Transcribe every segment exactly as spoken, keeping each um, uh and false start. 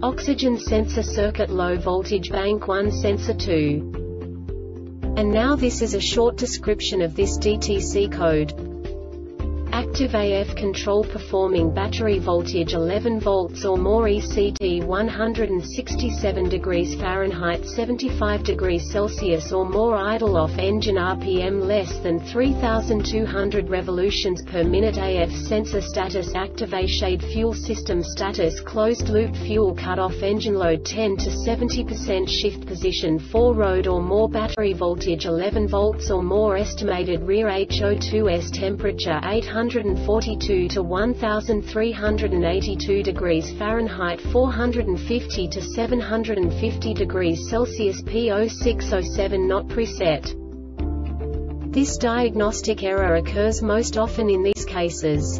oxygen sensor circuit low voltage bank one sensor two. And now this is a short description of this D T C code. Active A F control performing battery voltage eleven volts or more, E C T one hundred sixty-seven degrees Fahrenheit seventy-five degrees Celsius or more, idle off engine R P M less than three thousand two hundred revolutions per minute. A F sensor status active. Shade fuel system status closed loop fuel cut off engine load ten to seventy percent shift position four road or more, battery voltage eleven volts or more, estimated rear H O two S temperature eight hundred forty-two to one thousand three hundred eighty-two degrees Fahrenheit four hundred fifty to seven hundred fifty degrees Celsius. P zero six zero seven not preset. This diagnostic error occurs most often in these cases.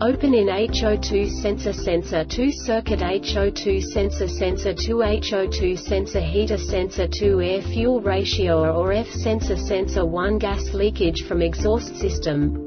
Open in H O two sensor sensor two circuit, H O two sensor sensor two, H O two sensor heater sensor two, air fuel ratio or F sensor sensor one, gas leakage from exhaust system.